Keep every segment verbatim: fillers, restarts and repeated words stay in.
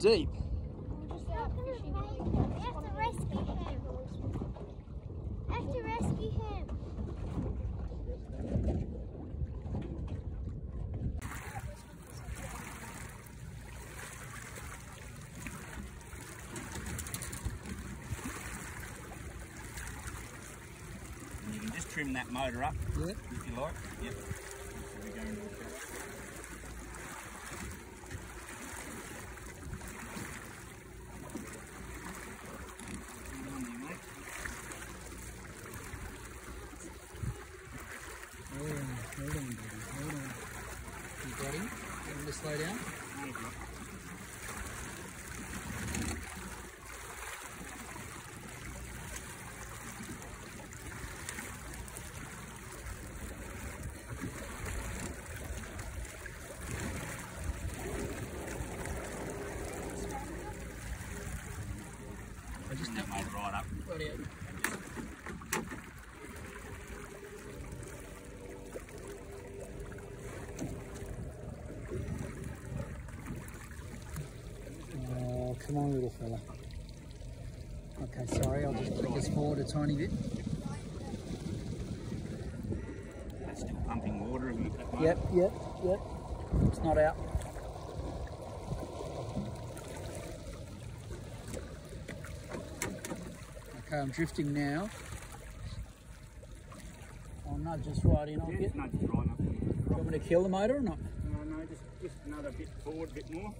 deep. We have to rescue him. We have to rescue him. You can just trim that motor up, yeah, if you like. Yep. We're going to Hold on, hold on, buddy, hold on. You got him? You want to slow down? Maybe. I just that made right up. Right out. Come on, little fella. Okay, sorry, I'll just click us forward a tiny bit. That's still pumping water, isn't it? Yep, yep, yep. It's not out. Okay, I'm drifting now. I'll nudge us right in. I'll yeah, get. Nudge right up. Do you want me to kill the motor or not? No, no, just, just another bit forward, a bit more.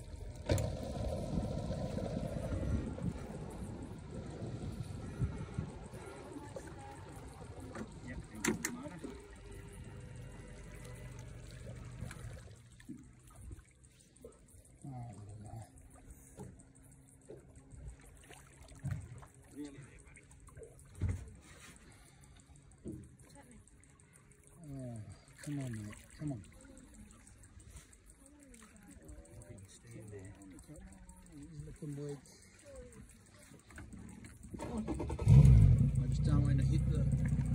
Come on, mate. Come on. Stand there. He's looking weak. I just don't want to hit the...